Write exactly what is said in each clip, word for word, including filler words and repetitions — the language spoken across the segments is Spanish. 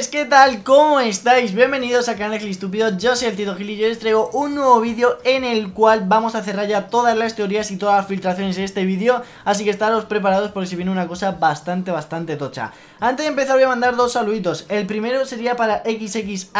Chavales, ¿qué tal? ¿Cómo estáis? Bienvenidos a Canal Gili Estúpido, yo soy el Tito Gili y hoy os traigo un nuevo vídeo en el cual vamos a cerrar ya todas las teorías y todas las filtraciones de este vídeo. Así que estaros preparados porque se viene una cosa bastante, bastante tocha. Antes de empezar voy a mandar dos saluditos. El primero sería para XXAlekHypeXX,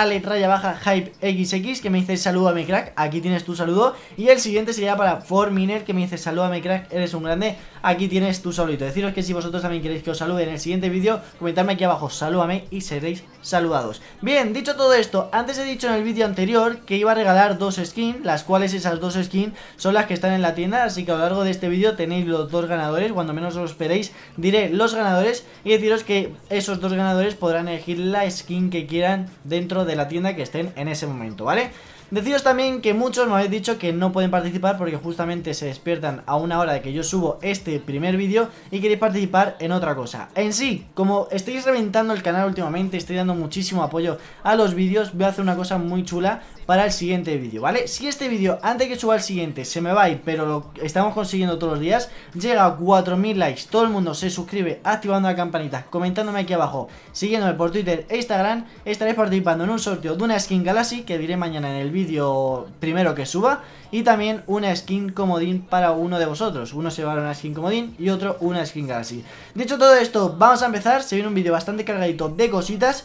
que me dice salúdame crack, aquí tienes tu saludo. Y el siguiente sería para Forminer, que me dice salúdame crack, eres un grande, aquí tienes tu saludito. Deciros que si vosotros también queréis que os salude en el siguiente vídeo, comentadme aquí abajo, salúdame y seréis saludados. Bien, dicho todo esto, antes he dicho en el vídeo anterior que iba a regalar dos skins, las cuales esas dos skins son las que están en la tienda, así que a lo largo de este vídeo tenéis los dos ganadores, cuando menos os esperéis diré los ganadores y deciros que esos dos ganadores podrán elegir la skin que quieran dentro de la tienda que estén en ese momento, ¿vale? Deciros también que muchos me habéis dicho que no pueden participar porque justamente se despiertan a una hora de que yo subo este primer vídeo y queréis participar en otra cosa. En sí, como estáis reventando el canal últimamente, estoy dando muchísimo apoyo a los vídeos, voy a hacer una cosa muy chula para el siguiente vídeo, ¿vale? Si este vídeo, antes que suba el siguiente, se me va a ir, pero lo estamos consiguiendo todos los días, llega a cuatro mil likes, todo el mundo se suscribe activando la campanita, comentándome aquí abajo, siguiéndome por Twitter e Instagram, estaréis participando en un sorteo de una skin Galaxy que diré mañana en el vídeo vídeo primero que suba, y también una skin comodín para uno de vosotros. Uno se va a una skin comodín y otro una skin Galaxy. Dicho todo esto, vamos a empezar. Se viene un vídeo bastante cargadito de cositas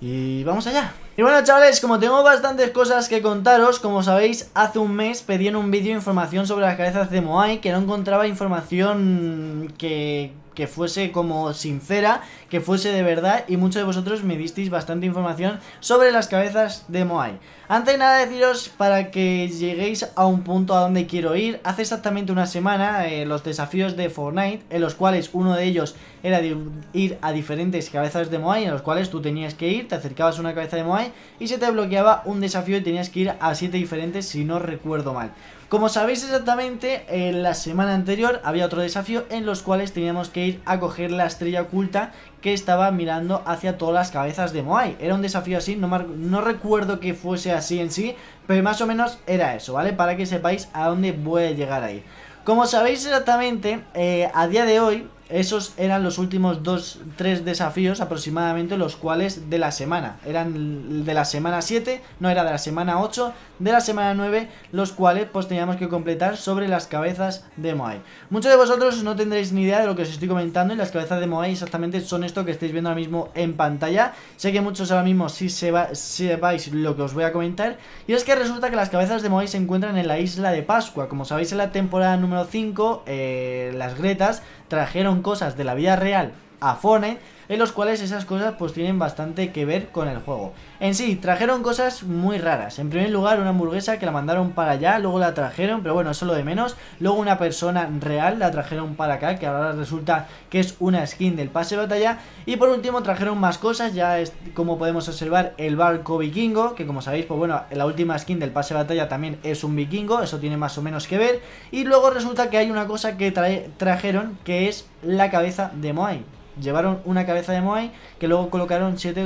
y vamos allá. Y bueno chavales, como tengo bastantes cosas que contaros, como sabéis, hace un mes pedí en un vídeo información sobre las cabezas de Moai, que no encontraba información que... que fuese como sincera, que fuese de verdad, y muchos de vosotros me disteis bastante información sobre las cabezas de Moai. Antes de nada deciros, para que lleguéis a un punto a donde quiero ir, hace exactamente una semana eh, los desafíos de Fortnite, en los cuales uno de ellos era de ir a diferentes cabezas de Moai, en los cuales tú tenías que ir, te acercabas a una cabeza de Moai y se te bloqueaba un desafío y tenías que ir a siete diferentes, si no recuerdo mal. Como sabéis exactamente, en la semana anterior había otro desafío en los cuales teníamos que ir a coger la estrella oculta que estaba mirando hacia todas las cabezas de Moai. Era un desafío así, no, no recuerdo que fuese así en sí, pero más o menos era eso, ¿vale? Para que sepáis a dónde voy a llegar ahí. Como sabéis exactamente, eh, a día de hoy, esos eran los últimos dos, tres desafíos aproximadamente, los cuales de la semana. Eran de la semana siete, no, era de la semana ocho, de la semana nueve, los cuales pues teníamos que completar sobre las cabezas de Moai. Muchos de vosotros no tendréis ni idea de lo que os estoy comentando, y las cabezas de Moai exactamente son esto que estáis viendo ahora mismo en pantalla. Sé que muchos ahora mismo sí sepáis lo que os voy a comentar, y es que resulta que las cabezas de Moai se encuentran en la isla de Pascua. Como sabéis, en la temporada número cinco, eh, las Gretas trajeron cosas de la vida real a Fortnite, en los cuales esas cosas pues tienen bastante que ver con el juego. En sí, trajeron cosas muy raras. En primer lugar, una hamburguesa que la mandaron para allá, luego la trajeron, pero bueno, eso lo de menos. Luego una persona real la trajeron para acá, que ahora resulta que es una skin del pase de batalla. Y por último trajeron más cosas, ya es, como podemos observar, el barco vikingo, que como sabéis, pues bueno, la última skin del pase de batalla también es un vikingo, eso tiene más o menos que ver. Y luego resulta que hay una cosa que trae, trajeron, que es la cabeza de Moai. Llevaron una cabeza de Moai que luego colocaron siete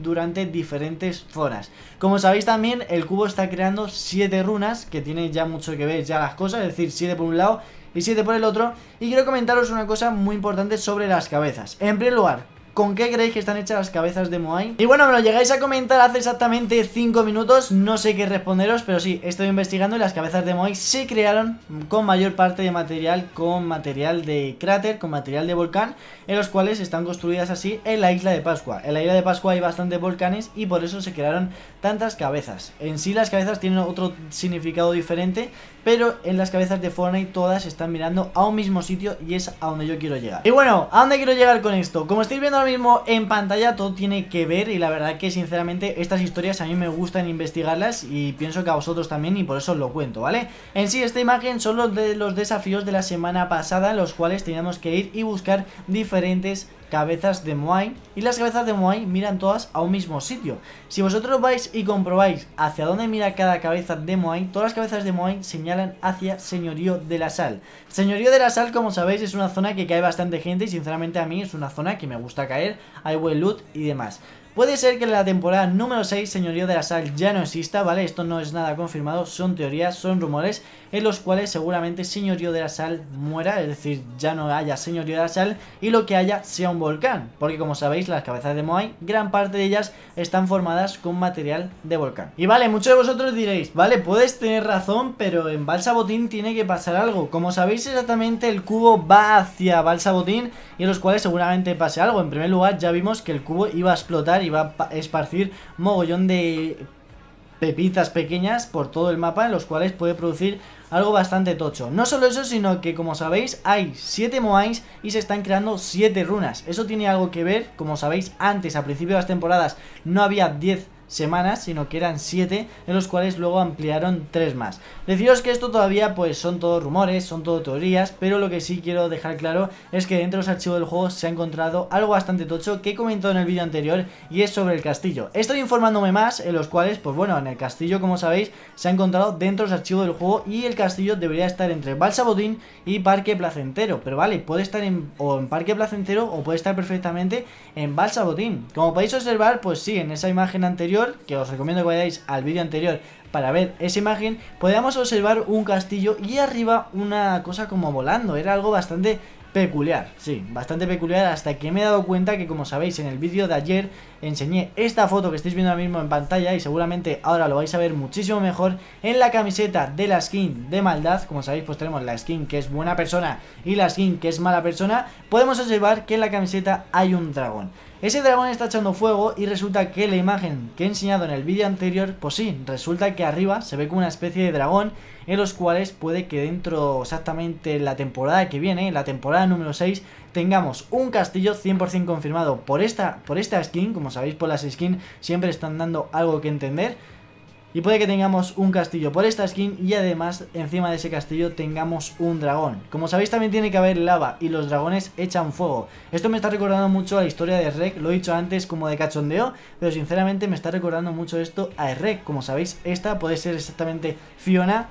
durante diferentes zonas. Como sabéis también, el cubo está creando siete runas que tienen ya mucho que ver ya las cosas, es decir, siete por un lado y siete por el otro. Y quiero comentaros una cosa muy importante sobre las cabezas. En primer lugar, ¿con qué creéis que están hechas las cabezas de Moai? Y bueno, me lo llegáis a comentar hace exactamente cinco minutos, no sé qué responderos, pero sí, estoy investigando y las cabezas de Moai se crearon con mayor parte de material, con material de cráter, con material de volcán, en los cuales están construidas así en la isla de Pascua. En la isla de Pascua hay bastantes volcanes y por eso se crearon tantas cabezas. En sí, las cabezas tienen otro significado diferente, pero en las cabezas de Fortnite todas están mirando a un mismo sitio y es a donde yo quiero llegar. Y bueno, ¿a dónde quiero llegar con esto? Como estáis viendo ahora mismo en pantalla, todo tiene que ver, y la verdad que sinceramente estas historias a mí me gustan investigarlas y pienso que a vosotros también, y por eso os lo cuento, ¿vale? En sí, esta imagen son los, de los desafíos de la semana pasada, los cuales teníamos que ir y buscar diferentes cabezas de Moai, y las cabezas de Moai miran todas a un mismo sitio. Si vosotros vais y comprobáis hacia dónde mira cada cabeza de Moai, todas las cabezas de Moai señalan hacia Señorío de la Sal. Señorío de la Sal, como sabéis, es una zona que cae bastante gente, y sinceramente a mí es una zona que me gusta caer, hay buen loot y demás. Puede ser que la temporada número seis, Señorío de la Sal, ya no exista, ¿vale? Esto no es nada confirmado, son teorías, son rumores, en los cuales seguramente Señorío de la Sal muera, es decir, ya no haya Señorío de la Sal y lo que haya sea un volcán, porque como sabéis, las cabezas de Moai, gran parte de ellas están formadas con material de volcán. Y vale, muchos de vosotros diréis, vale, puedes tener razón, pero en Balsa Botín tiene que pasar algo. Como sabéis exactamente, el cubo va hacia Balsa Botín y en los cuales seguramente pase algo. En primer lugar, ya vimos que el cubo iba a explotar y va a esparcir mogollón de pepitas pequeñas por todo el mapa, en los cuales puede producir algo bastante tocho. No solo eso, sino que como sabéis hay siete moais y se están creando siete runas. Eso tiene algo que ver, como sabéis antes, a principio de las temporadas no había diez semanas, sino que eran siete, en los cuales luego ampliaron tres más. Deciros que esto todavía pues son todos rumores, son todo teorías, pero lo que sí quiero dejar claro es que dentro de los archivos del juego se ha encontrado algo bastante tocho que he comentado en el vídeo anterior y es sobre el castillo. Estoy informándome más, en los cuales pues bueno, en el castillo como sabéis se ha encontrado dentro de los archivos del juego y el castillo debería estar entre Balsa Botín y Parque Placentero, pero vale, puede estar en, o en Parque Placentero o puede estar perfectamente en Balsa Botín. Como podéis observar, pues sí, en esa imagen anterior, que os recomiendo que vayáis al vídeo anterior para ver esa imagen, podíamos observar un castillo y arriba una cosa como volando. Era algo bastante peculiar, sí, bastante peculiar, hasta que me he dado cuenta que, como sabéis, en el vídeo de ayer enseñé esta foto que estáis viendo ahora mismo en pantalla y seguramente ahora lo vais a ver muchísimo mejor en la camiseta de la skin de maldad. Como sabéis, pues tenemos la skin que es buena persona y la skin que es mala persona. Podemos observar que en la camiseta hay un dragón. Ese dragón está echando fuego y resulta que la imagen que he enseñado en el vídeo anterior, pues sí, resulta que arriba se ve como una especie de dragón, en los cuales puede que dentro, exactamente la temporada que viene, la temporada número seis, tengamos un castillo cien por cien confirmado por esta, por esta skin. Como sabéis, por las skins siempre están dando algo que entender. Y puede que tengamos un castillo por esta skin y además encima de ese castillo tengamos un dragón. Como sabéis, también tiene que haber lava y los dragones echan fuego. Esto me está recordando mucho a la historia de Rek, lo he dicho antes como de cachondeo, pero sinceramente me está recordando mucho esto a Rek. Como sabéis, esta puede ser exactamente Fiona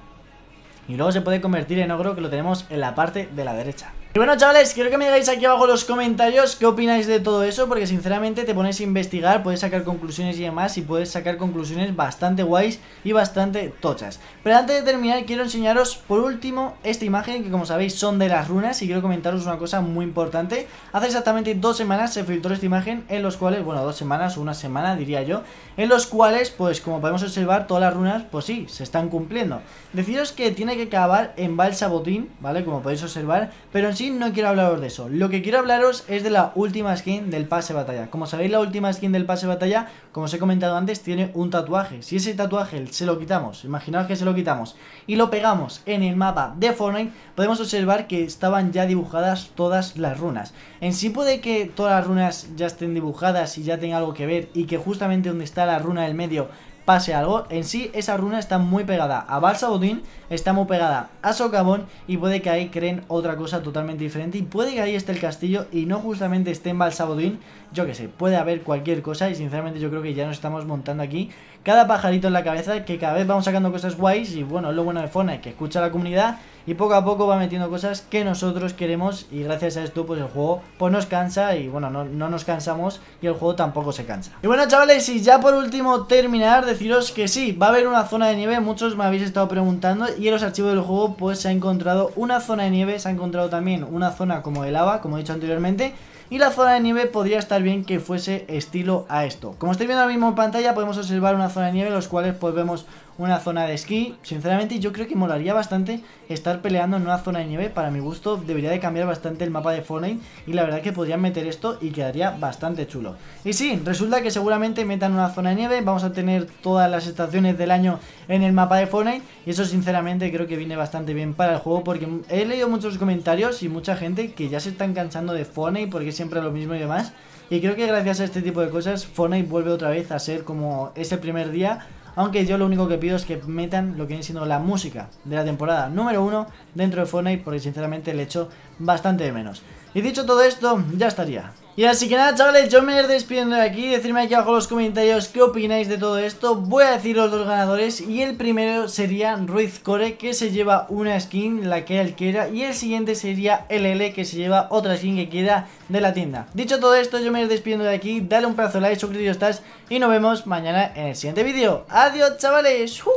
y luego se puede convertir en ogro, que lo tenemos en la parte de la derecha. Y bueno, chavales, quiero que me digáis aquí abajo en los comentarios qué opináis de todo eso, porque sinceramente te pones a investigar, puedes sacar conclusiones y demás, y puedes sacar conclusiones bastante guays y bastante tochas. Pero antes de terminar, quiero enseñaros por último esta imagen, que como sabéis son de las runas, y quiero comentaros una cosa muy importante. Hace exactamente dos semanas se filtró esta imagen, en los cuales, bueno, dos semanas o una semana diría yo, en los cuales, pues como podemos observar, todas las runas, pues sí, se están cumpliendo. Deciros que tiene que acabar en Balsa Botín, ¿vale? Como podéis observar, pero en no quiero hablaros de eso. Lo que quiero hablaros es de la última skin del pase batalla. Como sabéis, la última skin del pase batalla, como os he comentado antes, tiene un tatuaje. Si ese tatuaje se lo quitamos, imaginaos que se lo quitamos y lo pegamos en el mapa de Fortnite, podemos observar que estaban ya dibujadas todas las runas. En sí puede que todas las runas ya estén dibujadas y ya tenga algo que ver, y que justamente donde está la runa del medio pase algo. En sí, esa runa está muy pegada a Balsa Botín, está muy pegada a Socavón, y puede que ahí creen otra cosa totalmente diferente, y puede que ahí esté el castillo y no justamente esté en Balsa Botín. Yo que sé, puede haber cualquier cosa, y sinceramente yo creo que ya nos estamos montando aquí cada pajarito en la cabeza, que cada vez vamos sacando cosas guays. Y bueno, lo bueno de Fortnite, que escucha a la comunidad y poco a poco va metiendo cosas que nosotros queremos, y gracias a esto pues el juego pues nos cansa, y bueno, no, no nos cansamos y el juego tampoco se cansa. Y bueno, chavales, y ya por último terminar, deciros que sí, va a haber una zona de nieve. Muchos me habéis estado preguntando, y en los archivos del juego pues se ha encontrado una zona de nieve, se ha encontrado también una zona como de lava, como he dicho anteriormente, y la zona de nieve podría estar bien que fuese estilo a esto. Como estáis viendo ahora mismo en pantalla, podemos observar una zona de nieve, los cuales pues vemos una zona de esquí. Sinceramente yo creo que molaría bastante estar peleando en una zona de nieve. Para mi gusto debería de cambiar bastante el mapa de Fortnite, y la verdad es que podrían meter esto y quedaría bastante chulo. Y sí, resulta que seguramente metan una zona de nieve, vamos a tener todas las estaciones del año en el mapa de Fortnite, y eso sinceramente creo que viene bastante bien para el juego, porque he leído muchos comentarios y mucha gente que ya se están cansando de Fortnite porque es siempre lo mismo y demás, y creo que gracias a este tipo de cosas Fortnite vuelve otra vez a ser como ese primer día. Aunque yo lo único que pido es que metan lo que viene siendo la música de la temporada número uno dentro de Fortnite, porque sinceramente le echo bastante de menos. Y dicho todo esto, ya estaría. Y así que nada, chavales, yo me iré despidiendo de aquí. Decidme aquí abajo en los comentarios qué opináis de todo esto. Voy a decir los dos ganadores. Y el primero sería Ruiz Core, que se lleva una skin, la que él quiera. Y el siguiente sería L L, que se lleva otra skin que quiera de la tienda. Dicho todo esto, yo me iré despidiendo de aquí. Dale un pedazo de like, suscrito si estás. Y nos vemos mañana en el siguiente vídeo. Adiós, chavales. ¡Uh!